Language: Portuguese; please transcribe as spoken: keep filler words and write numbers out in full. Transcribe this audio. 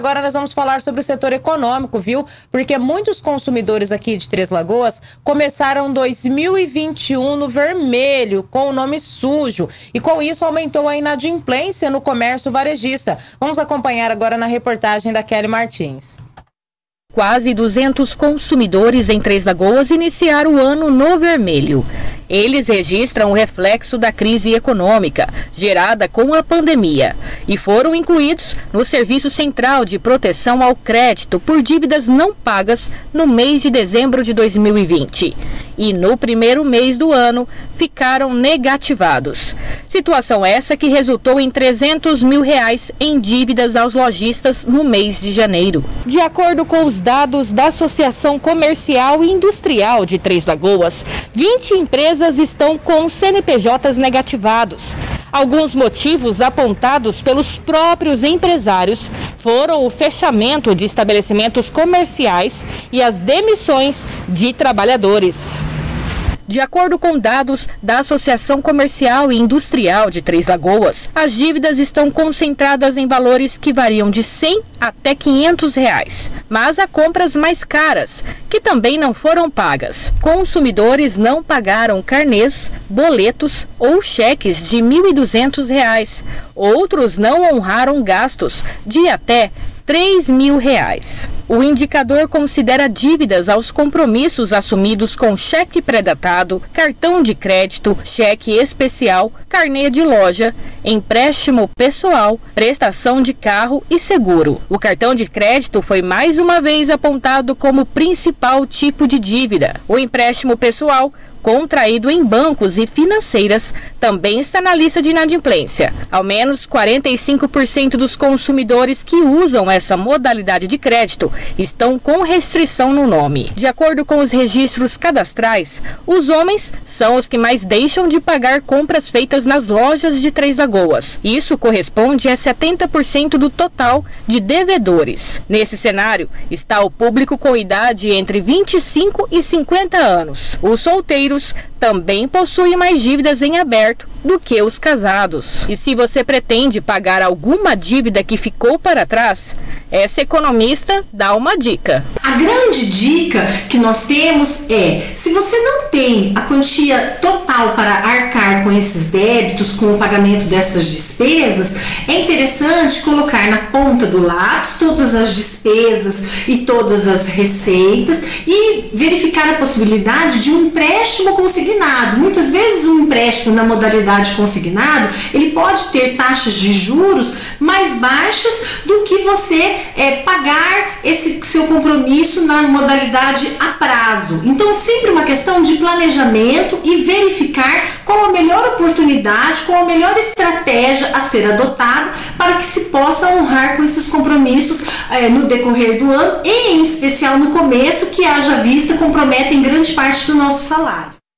Agora nós vamos falar sobre o setor econômico, viu? Porque muitos consumidores aqui de Três Lagoas começaram dois mil e vinte e um no vermelho, com o nome sujo. E com isso aumentou a inadimplência no comércio varejista. Vamos acompanhar agora na reportagem da Kelly Martins. Quase duzentos consumidores em Três Lagoas iniciaram o ano no vermelho. Eles registram o reflexo da crise econômica gerada com a pandemia e foram incluídos no Serviço Central de Proteção ao Crédito por dívidas não pagas no mês de dezembro de dois mil e vinte. E no primeiro mês do ano ficaram negativados. Situação essa que resultou em trezentos mil reais em dívidas aos lojistas no mês de janeiro. De acordo com os dados da Associação Comercial e Industrial de Três Lagoas, vinte empresas estão com C N P Js negativados. Alguns motivos apontados pelos próprios empresários foram o fechamento de estabelecimentos comerciais e as demissões de trabalhadores. De acordo com dados da Associação Comercial e Industrial de Três Lagoas, as dívidas estão concentradas em valores que variam de cem até quinhentos reais, mas há compras mais caras, que também não foram pagas. Consumidores não pagaram carnês, boletos ou cheques de mil e duzentos reais. Outros não honraram gastos de até três mil reais. O indicador considera dívidas aos compromissos assumidos com cheque pré-datado, cartão de crédito, cheque especial, carnê de loja, empréstimo pessoal, prestação de carro e seguro. O cartão de crédito foi mais uma vez apontado como principal tipo de dívida. O empréstimo pessoal, contraído em bancos e financeiras, também está na lista de inadimplência. Ao menos quarenta e cinco por cento dos consumidores que usam essa modalidade de crédito estão com restrição no nome. De acordo com os registros cadastrais, os homens são os que mais deixam de pagar compras feitas nas lojas de Três Lagoas. Isso corresponde a setenta por cento do total de devedores. Nesse cenário está o público com idade entre vinte e cinco e cinquenta anos. Os solteiros também possui mais dívidas em aberto do que os casados. E se você pretende pagar alguma dívida que ficou para trás, essa economista dá uma dica. A grande dica que nós temos é, se você não tem a quantia total para arcar com esses débitos, com o pagamento dessas despesas, é interessante colocar na ponta do lápis todas as despesas e todas as receitas e verificar a possibilidade de um empréstimo consignado. Muitas vezes um empréstimo na modalidade consignado, ele pode ter taxas de juros mais baixas do que você é, pagar esse seu compromisso na modalidade a prazo. Então, sempre uma questão de planejamento e verificar qual a melhor oportunidade, qual a melhor estratégia a ser adotada para que se possa honrar com esses compromissos é, no decorrer do ano e, em especial, no começo, que haja vista compromete em grande parte do nosso salário.